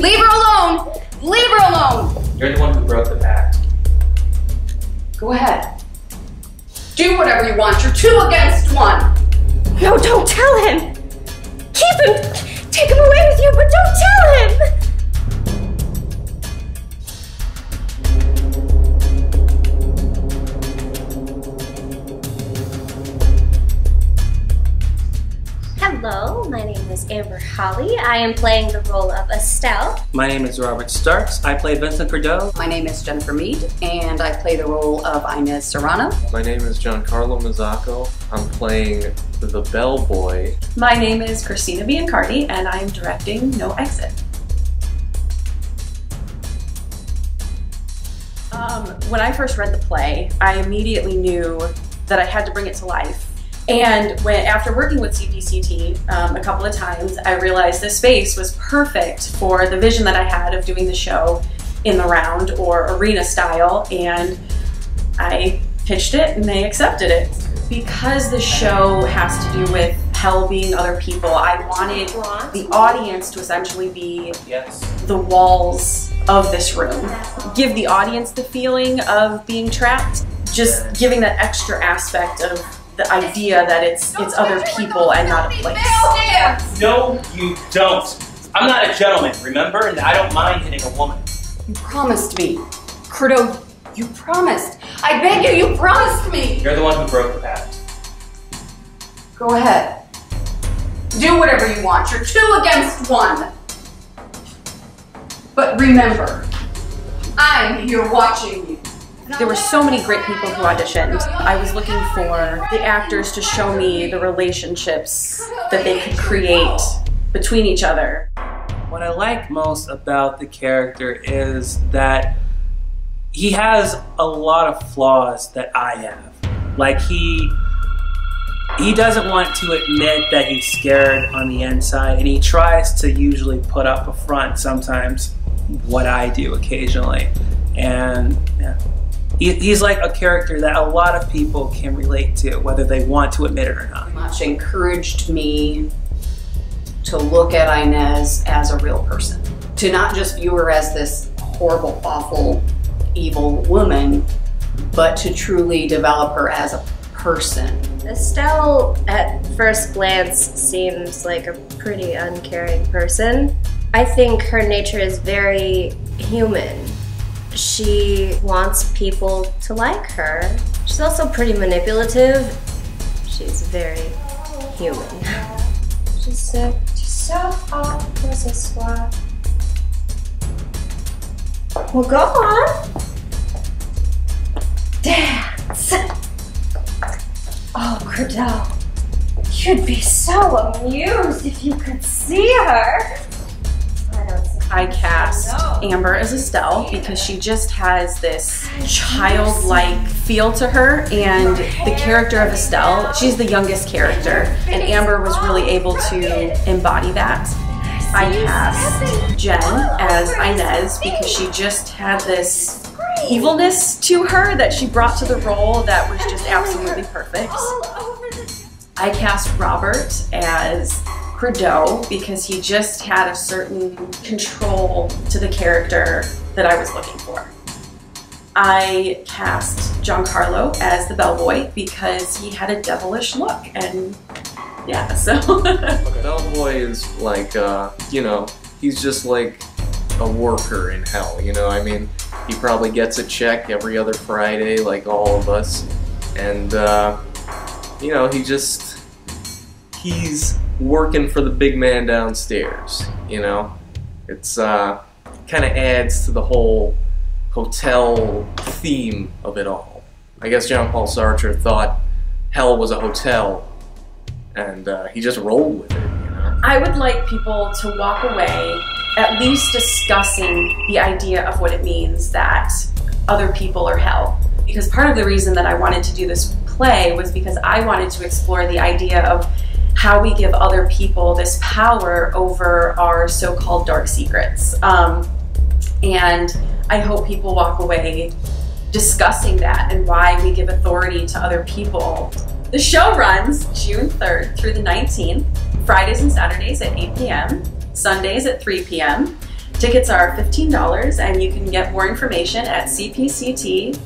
Leave her alone! Leave her alone! You're the one who broke the pact. Go ahead. Do whatever you want. You're two against one. No, don't tell him. Keep him. Take him away with you, but don't tell him. Hello, my name is Amber Holley. I am playing the role of Estelle. My name is Robert Starks. I play Vincent Cradeau. My name is Jennifer Mead, and I play the role of Inez Serrano. My name is Giancarlo Mazzocco. I'm playing the bellboy. My name is Christina Biancardi, and I'm directing No Exit. When I first read the play, I immediately knew that I had to bring it to life. And after working with CPCT a couple of times, I realized this space was perfect for the vision that I had of doing the show in the round or arena style, and I pitched it and they accepted it. Because the show has to do with hell being other people, I wanted the audience to essentially be the walls of this room. Give the audience the feeling of being trapped, just giving that extra aspect of the idea that it's other people and not a place. No, you don't. I'm not a gentleman, remember? And I don't mind hitting a woman. You promised me. Cradeau, you promised. I beg you, you promised me. You're the one who broke the pact. Go ahead. Do whatever you want. You're two against one. But remember, I'm here watching you. There were so many great people who auditioned. I was looking for the actors to show me the relationships that they could create between each other. What I like most about the character is that he has a lot of flaws that I have. Like he doesn't want to admit that he's scared on the inside, and he tries to usually put up a front sometimes, what I do occasionally. And yeah. He's like a character that a lot of people can relate to, whether they want to admit it or not. Much encouraged me to look at Inez as a real person. To not just view her as this horrible, awful, evil woman, but to truly develop her as a person. Estelle, at first glance, seems like a pretty uncaring person. I think her nature is very human. She wants people to like her. She's also pretty manipulative. She's very human. Je sais, tu seras pour ce soir. Well, go on. Dance. Oh, Cradeau, you'd be so amused if you could see her. I cast Amber as Estelle because she just has this childlike feel to her, and the character of Estelle, she's the youngest character, and Amber was really able to embody that. I cast Jen as Inez because she just had this evilness to her that she brought to the role that was just absolutely perfect. I cast Robert as Cradeau because he just had a certain control to the character that I was looking for. I cast Giancarlo as the bellboy because he had a devilish look, and yeah, so. Bellboy is like, you know, he's just like a worker in hell, you know, I mean, he probably gets a check every other Friday like all of us, and you know, he just, he's working for the big man downstairs, you know? It's kind of adds to the whole hotel theme of it all. I guess Jean-Paul Sartre thought hell was a hotel, and he just rolled with it, you know? I would like people to walk away at least discussing the idea of what it means that other people are hell. Because part of the reason that I wanted to do this play was because I wanted to explore the idea of how we give other people this power over our so-called dark secrets. And I hope people walk away discussing that and why we give authority to other people. The show runs June 3rd through the 19th, Fridays and Saturdays at 8 p.m., Sundays at 3 p.m., Tickets are $15 and you can get more information at cpct.biz.